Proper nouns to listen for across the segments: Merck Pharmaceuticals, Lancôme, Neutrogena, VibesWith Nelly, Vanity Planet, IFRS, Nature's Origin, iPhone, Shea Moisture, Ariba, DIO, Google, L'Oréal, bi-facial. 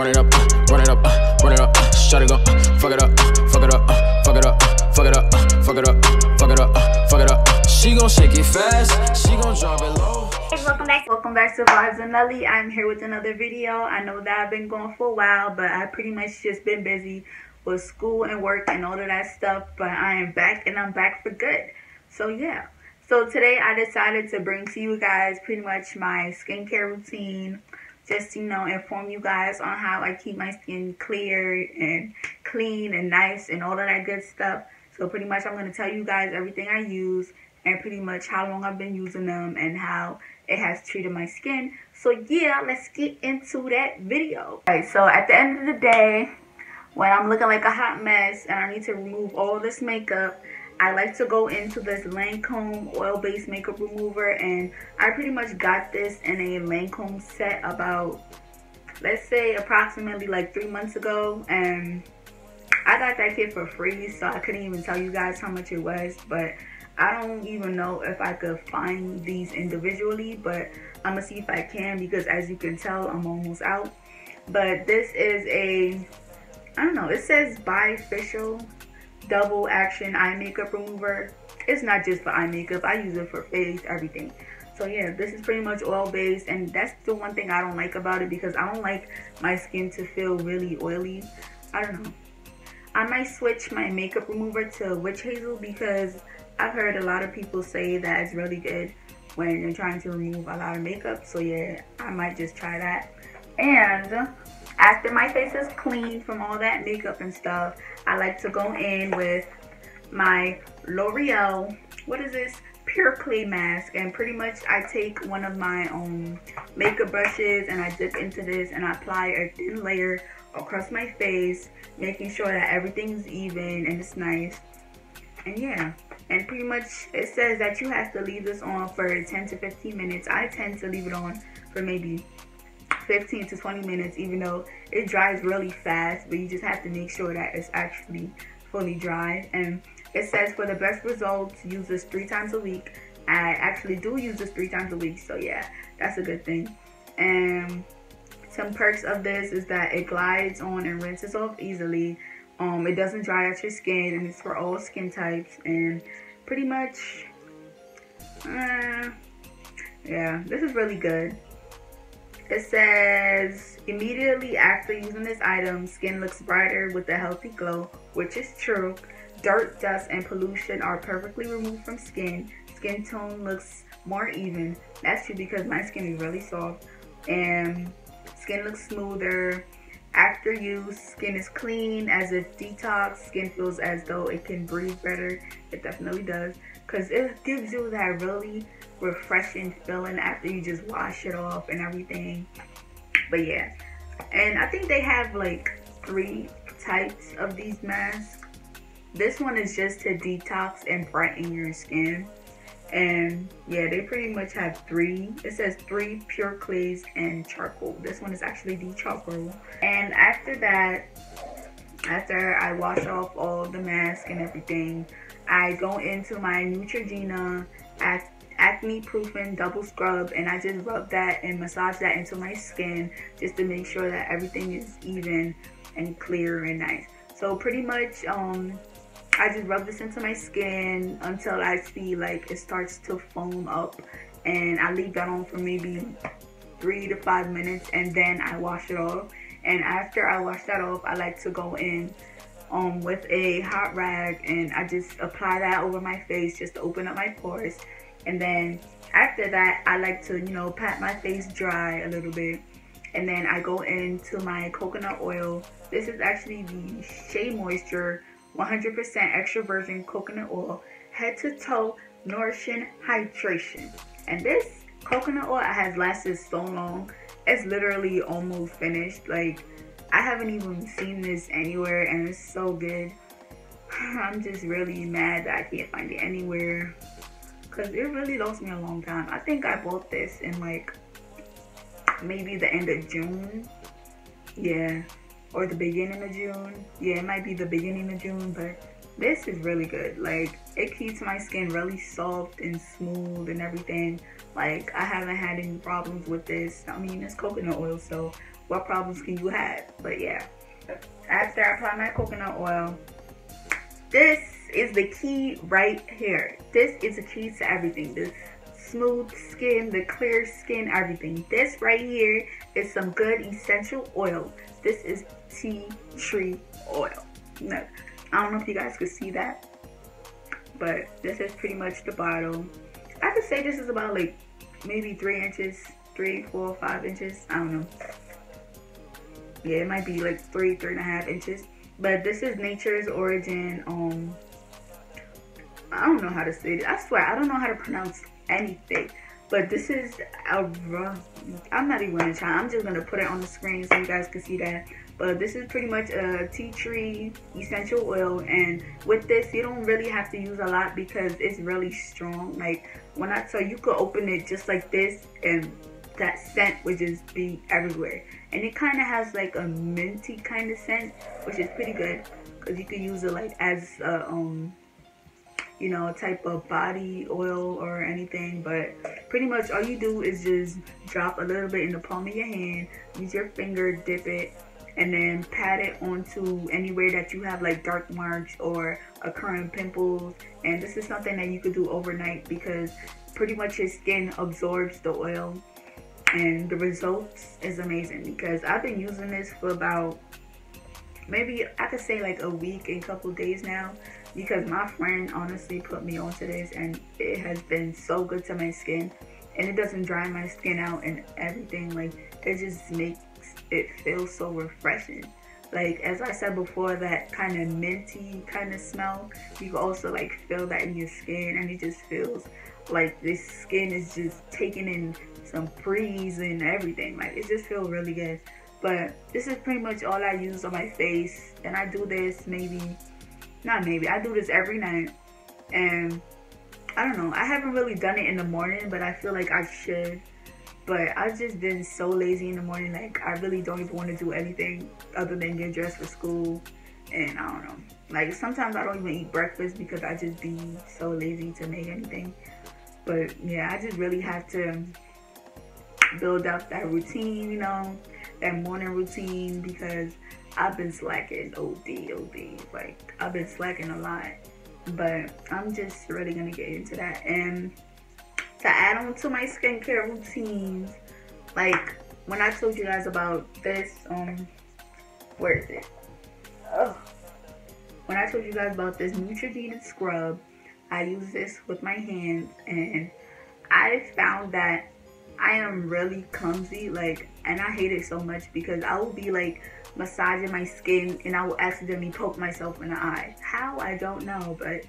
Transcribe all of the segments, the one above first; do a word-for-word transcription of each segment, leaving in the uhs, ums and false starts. run it up, uh, run it up, uh, run it up, uh, shut it up, uh, fuck it up, uh, fuck it up, uh, fuck it up, uh, fuck it up, uh, fuck it up, uh, fuck it up, uh, fuck it up. She gon' shake it fast, she gon' drop it low. Hey, welcome back. Welcome back to VibesWith Nelly. I'm here with another video. I know that I've been gone for a while, but I pretty much just been busy with school and work and all of that stuff, but I am back and I'm back for good. So yeah. So today I decided to bring to you guys pretty much my skincare routine, just, you know, inform you guys on how I keep my skin clear and clean and nice and all of that good stuff. So pretty much I'm going to tell you guys everything I use and pretty much how long I've been using them and how it has treated my skin. So yeah, let's get into that video. Alright, so at the end of the day, when I'm looking like a hot mess and I need to remove all this makeup, I like to go into this Lancôme oil-based makeup remover, and I pretty much got this in a Lancôme set about, let's say, approximately like three months ago, and I got that kit for free, so I couldn't even tell you guys how much it was, but I don't even know if I could find these individually, but I'm gonna see if I can, because as you can tell, I'm almost out. But this is a, I don't know, it says bi-facial double action eye makeup remover. It's not just for eye makeup, I use it for face, everything. So yeah, this is pretty much oil based, and that's the one thing I don't like about it, because I don't like my skin to feel really oily. I don't know, I might switch my makeup remover to witch hazel, because I've heard a lot of people say that it's really good when you're trying to remove a lot of makeup. So yeah, I might just try that. And after my face is clean from all that makeup and stuff, I like to go in with my L'Oreal, what is this, Pure Clay Mask. And pretty much I take one of my own makeup brushes and I dip into this and I apply a thin layer across my face, making sure that everything's even and it's nice. And yeah, and pretty much it says that you have to leave this on for ten to fifteen minutes. I tend to leave it on for maybe fifteen to twenty minutes, even though it dries really fast, but you just have to make sure that it's actually fully dry. And it says for the best results, use this three times a week. I actually do use this three times a week, so yeah, that's a good thing. And some perks of this is that it glides on and rinses off easily. Um, it doesn't dry out your skin, and it's for all skin types. And pretty much, uh, yeah, this is really good. It says, immediately after using this item, skin looks brighter with a healthy glow, which is true. Dirt, dust, and pollution are perfectly removed from skin. Skin tone looks more even. That's true, because my skin is really soft. And skin looks smoother. After use, skin is clean, as if detox. Skin feels as though it can breathe better. It definitely does, because it gives you that really refreshing feeling after you just wash it off and everything. But yeah, and I think they have like three types of these masks. This one is just to detox and brighten your skin. And yeah, they pretty much have three. It says three, pure clays and charcoal. This one is actually the charcoal. And after that, after I wash off all the mask and everything, I go into my Neutrogena Acne acne proofing double scrub, and I just rub that and massage that into my skin, just to make sure that everything is even and clear and nice. So pretty much um I just rub this into my skin until I see like it starts to foam up, and I leave that on for maybe three to five minutes and then I wash it off. And after I wash that off, I like to go in um with a hot rag and I just apply that over my face, just to open up my pores. And then after that, I like to, you know, pat my face dry a little bit. And then I go into my coconut oil. This is actually the Shea Moisture one hundred percent extra virgin coconut oil, head to toe, nourishing hydration. And this coconut oil has lasted so long. It's literally almost finished. Like, I haven't even seen this anywhere, and it's so good. I'm just really mad that I can't find it anywhere, because it really lost me a long time. I think I bought this in like maybe the end of June, yeah, or the beginning of June. Yeah, it might be the beginning of June, but This is really good. Like, it keeps my skin really soft and smooth and everything. Like, I haven't had any problems with this. I mean, it's coconut oil, so what problems can you have? But yeah, after I apply my coconut oil, this is the key right here. This is the key to everything. This smooth skin, the clear skin, everything. This right here is some good essential oil. This is tea tree oil. No, I don't know if you guys could see that, but this is pretty much the bottle. I could say this is about like maybe three inches, three, four, five inches. I don't know. Yeah, it might be like three, three and a half inches. But this is Nature's Origin. Um, I don't know how to say it. I swear, I don't know how to pronounce anything. But this is a rough, I'm not even gonna try. I'm just gonna put it on the screen so you guys can see that. But this is pretty much a tea tree essential oil, and with this you don't really have to use a lot because it's really strong. Like, when I tell you, you could open it just like this and that scent would just be everywhere. And it kind of has like a minty kind of scent, which is pretty good because you could use it like as a um you know, type of body oil or anything. But pretty much all you do is just drop a little bit in the palm of your hand, use your finger, dip it, and then pat it onto anywhere that you have like dark marks or occurring pimples. And this is something that you could do overnight because pretty much your skin absorbs the oil, and the results is amazing because I've been using this for about maybe I could say like a week and couple days now, because my friend honestly put me onto this and it has been so good to my skin. And it doesn't dry my skin out and everything. Like, it just makes it feels so refreshing. Like, as I said before, that kind of minty kind of smell, you can also like feel that in your skin, and it just feels like this skin is just taking in some breeze and everything. Like, it just feels really good. But this is pretty much all I use on my face, and I do this maybe not maybe I do this every night. And I don't know, I haven't really done it in the morning, but I feel like I should. But I've just been so lazy in the morning. Like, I really don't even want to do anything other than get dressed for school. And I don't know, like, sometimes I don't even eat breakfast because I just be so lazy to make anything. But yeah, I just really have to build up that routine, you know, that morning routine, because I've been slacking O D O D. Like, I've been slacking a lot. But I'm just really gonna get into that. And to add on to my skincare routines, like when I told you guys about this, um, where is it? Oh, when I told you guys about this Neutrogena scrub, I use this with my hands, and I found that I am really clumsy, like, and I hate it so much because I will be like massaging my skin and I will accidentally poke myself in the eye. How, I don't know, but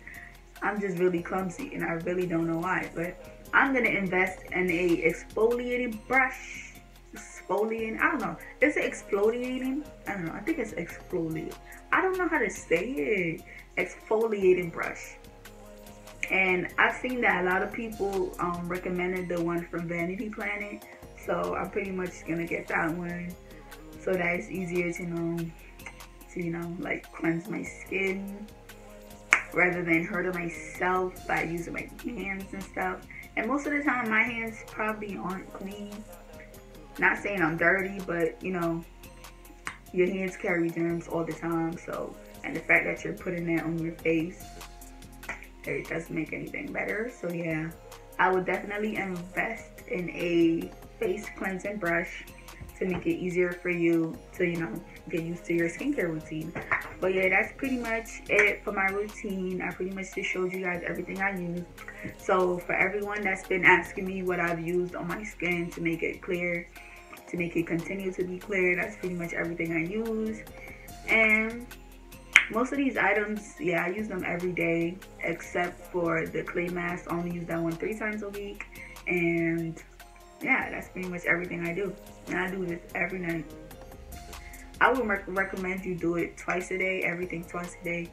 I'm just really clumsy and I really don't know why. But I'm gonna invest in a exfoliating brush. Exfoliating, I don't know. Is it exfoliating? I don't know. I think it's exfoliating. I don't know how to say it. Exfoliating brush. And I've seen that a lot of people um, recommended the one from Vanity Planet, so I'm pretty much gonna get that one, so that it's easier to know, to you know, like cleanse my skin rather than hurting myself by using my hands and stuff. And most of the time, my hands probably aren't clean. Not saying I'm dirty, but you know, your hands carry germs all the time. So, and the fact that you're putting that on your face, it doesn't make anything better. So yeah, I would definitely invest in a face cleansing brush to make it easier for you to, you know, get used to your skincare routine. But yeah, that's pretty much it for my routine. I pretty much just showed you guys everything I use. So for everyone that's been asking me what I've used on my skin to make it clear, to make it continue to be clear, that's pretty much everything I use. And most of these items, yeah, I use them every day, except for the clay mask. I only use that one three times a week. And yeah, that's pretty much everything I do. And I do this every night. I would rec recommend you do it twice a day, everything twice a day,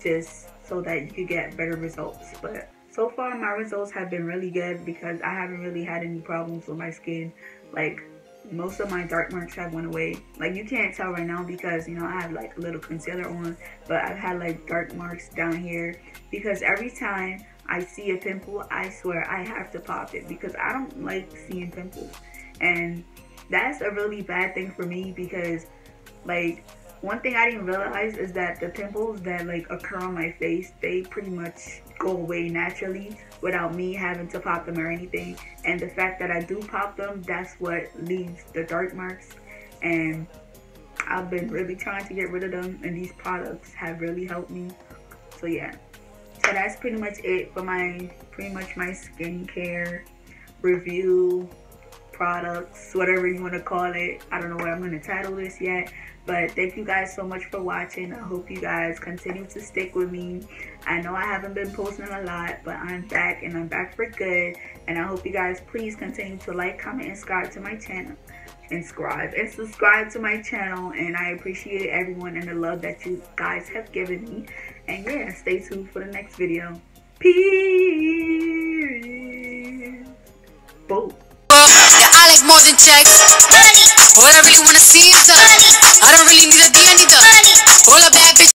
just so that you could get better results. But so far, my results have been really good because I haven't really had any problems with my skin. Like, most of my dark marks have went away. Like, you can't tell right now because, you know, I have like a little concealer on, but I've had like dark marks down here because every time I see a pimple, I swear I have to pop it because I don't like seeing pimples. And that's a really bad thing for me because, like, one thing I didn't realize is that the pimples that like occur on my face, they pretty much go away naturally without me having to pop them or anything. And the fact that I do pop them, that's what leaves the dark marks. And I've been really trying to get rid of them, and these products have really helped me. So yeah, so that's pretty much it for my pretty much my skincare review, products, whatever you want to call it. I don't know what I'm going to title this yet, but thank you guys so much for watching. I hope you guys continue to stick with me. I know I haven't been posting a lot, but I'm back, and I'm back for good. And I hope you guys please continue to like, comment, and subscribe to my channel. Inscribe and subscribe to my channel. And I appreciate everyone and the love that you guys have given me. And yeah, stay tuned for the next video. Peace. Boom. Your eye like more than checks. Money. All I really wanna see is the money.